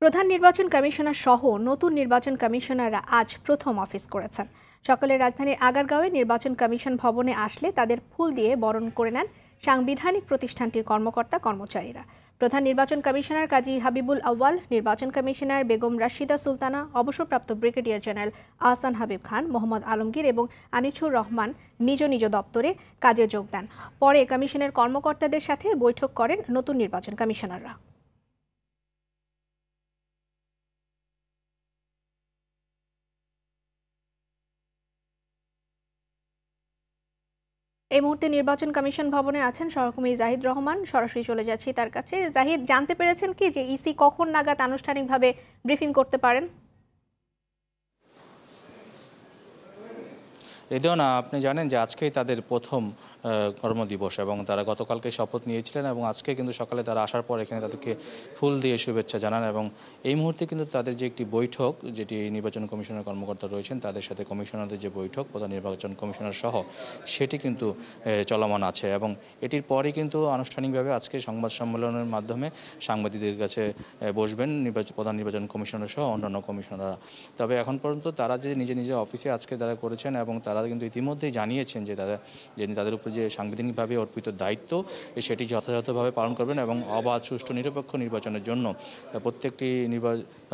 प्रधान निर्वाचन कमिशनार सह नतून निर्वाचन कमिशनाररा आज प्रथम अफिस करेছেন। सकाले राजधानीर आगारगांवे निर्वाचन कमिशन भवने आसले तादेर फुल दिए बरण करे नेन सांविधानिक प्रतिष्ठानटिर कर्मकर्ता कर्मचारीरा। प्रधान निर्वाचन कमिशनार काजी हाबिबुल अव्वाल, निर्वाचन कमिशनार बेगम राशिदा सुल्ताना, अवसरप्राप्त ब्रिगेडियर जनरल आहसान हाबिब खान, मोहम्मद आलमगीर और आनिसुर रहमान निज निज दफ्तरे काजे जोग देन। परे कमिशनेर कर्मकर्तादेर साथे बैठक करेन नतून निर्वाचन कमिशनाररा। এই মুহূর্তে নির্বাচন কমিশন ভবনে আছেন সহকর্মী জাহিদ রহমান। সরাসরি চলে যাচ্ছি তার কাছে। জাহিদ, জানতে পেরেছেন কি যে ইসি কখন নাগাদ আনুষ্ঠানিকভাবে ব্রিফিং করতে পারেন? রেডনা আপনি জানেন যে আজকেই তাদের প্রথম কর্মদিবস এবং তারা গতকালকে শপথ নিয়েছিলেন এবং আজকে কিন্তু সকালে তারা আসার পর এখানে তাদেরকে ফুল দিয়ে শুভেচ্ছা জানান এবং এই মুহূর্তে কিন্তু তাদের যে একটি বৈঠক যেটি নির্বাচন কমিশনের কর্মকর্তা রয়েছেন তাদের সাথে কমিশনারদের যে বৈঠক প্রধান নির্বাচন কমিশনার সহ সেটি কিন্তু চলমান আছে এবং এটির পরই কিন্তু আনুষ্ঠানিকভাবে আজকে সংবাদ সম্মেলনের মাধ্যমে সাংবাদিকদের কাছে বসবেন প্রধান নির্বাচন কমিশনার সহ অন্যান্য কমিশনাররা। তবে এখন পর্যন্ত তারা যে নিজে নিজে অফিসে আজকে তারা করেছেন এবং তারা কিন্তু ইতিমধ্যেই জানিয়েছেন যে তাদের উপর যে সাংবিধানিকভাবে অর্পিত দায়িত্ব সেটি যথাযথভাবে পালন করবেন এবং অবাধ সুষ্ঠু নিরপেক্ষ নির্বাচনের জন্য প্রত্যেকটি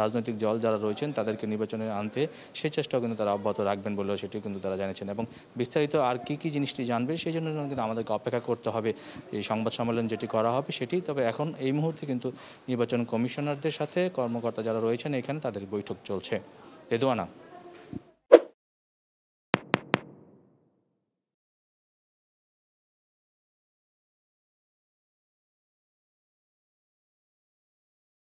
রাজনৈতিক দল যারা রয়েছেন তাদেরকে নির্বাচনে আনতে সেই চেষ্টাও কিন্তু তারা অব্যাহত রাখবেন বলেও সেটিও কিন্তু তারা জানিয়েছেন এবং বিস্তারিত আর কি কি জিনিসটি জানবে সেই জন্য কিন্তু আমাদেরকে অপেক্ষা করতে হবে এই সংবাদ সম্মেলন যেটি করা হবে সেটি। তবে এখন এই মুহূর্তে কিন্তু নির্বাচন কমিশনারদের সাথে কর্মকর্তা যারা রয়েছেন এখানে তাদের বৈঠক চলছে। রেদওয়ানা।